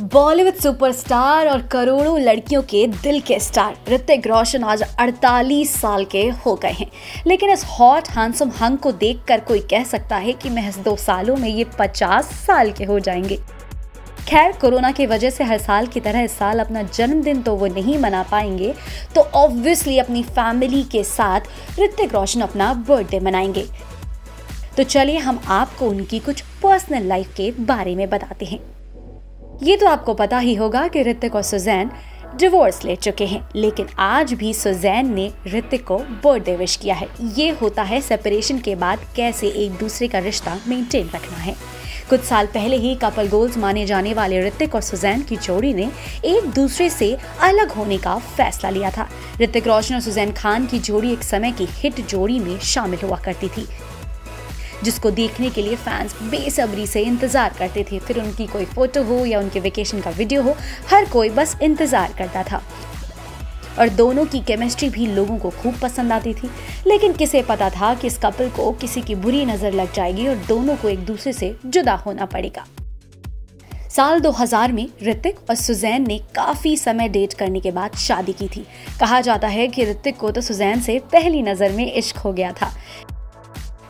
Bollywood superstar और करोड़ों लड़कियों के दिल के स्टार ऋतिक रोशन आज 48 साल के हो गए हैं, लेकिन इस हॉट हैंडसम हंग को देखकर कोई कह सकता है कि महज 2 सालों में ये 50 साल के हो जाएंगे। खैर, कोरोना की वजह से हर साल की तरह इस साल अपना जन्मदिन तो वो नहीं मना पाएंगे, तो ऑब्वियसली अपनी फैमिली के साथ ऋतिक रोशन अपना बर्थडे मनाएंगे। तो चलिए हम आपको उनकी कुछ पर्सनल लाइफ के बारे में बताते हैं। ये तो आपको पता ही होगा कि ऋतिक और सुजैन डिवोर्स ले चुके हैं, लेकिन आज भी सुजैन ने ऋतिक को बर्थडे विश किया है। ये होता है सेपरेशन के बाद कैसे एक दूसरे का रिश्ता मेंटेन रखना है। कुछ साल पहले ही कपल गोल्स माने जाने वाले ऋतिक और सुजैन की जोड़ी ने एक दूसरे से अलग होने का फैसला लिया था। ऋतिक रोशन और सुजैन खान की जोड़ी एक समय की हिट जोड़ी में शामिल हुआ करती थी, जिसको देखने के लिए फैंस बेसब्री से इंतज़ार करते थे। फिर उनकी कोई फोटो हो या उनके वेकेशन का वीडियो हो, हर कोई बस इंतज़ार करता था और दोनों की केमिस्ट्री भी लोगों को खूब पसंद आती थी। लेकिन किसे पता था कि इस कपल को किसी की बुरी नज़र लग जाएगी और दोनों को एक दूसरे से जुदा होना पड़ेगा। साल 2000 में ऋतिक और सुजैन ने काफ़ी समय डेट करने के बाद शादी की थी। कहा जाता है कि ऋतिक को तो सुजैन से पहली नज़र में इश्क हो गया था।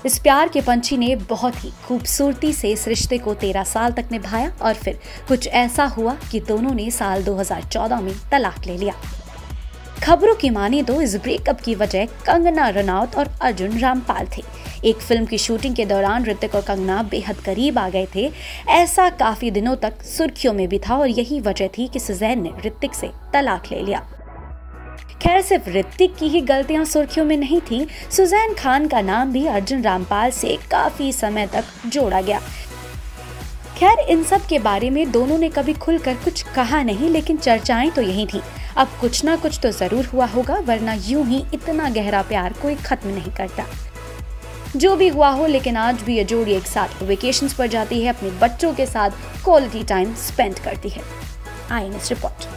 इस प्यार के पंछी ने बहुत ही खूबसूरती से इस रिश्ते को 13 साल तक निभाया और फिर कुछ ऐसा हुआ कि दोनों ने साल 2014 में तलाक ले लिया। खबरों की माने तो इस ब्रेकअप की वजह कंगना रनौत और अर्जुन रामपाल थे। एक फिल्म की शूटिंग के दौरान ऋतिक और कंगना बेहद करीब आ गए थे। ऐसा काफ़ी दिनों तक सुर्खियों में भी था और यही वजह थी कि सुजैन ने ऋतिक से तलाक ले लिया। खैर, सिर्फ ऋतिक की ही गलतियां सुर्खियों में नहीं थी। सुजैन खान का नाम भी अर्जुन रामपाल से काफी समय तक जोड़ा गया। खैर, इन सब के बारे में दोनों ने कभी खुलकर कुछ कहा नहीं, लेकिन चर्चाएं तो यही थी। अब कुछ ना कुछ तो जरूर हुआ होगा, वरना यूं ही इतना गहरा प्यार कोई खत्म नहीं करता। जो भी हुआ हो, लेकिन आज भी ये जोड़ी एक साथ वेकेशंस पर जाती है, अपने बच्चों के साथ क्वालिटी टाइम स्पेंड करती है। I N S report.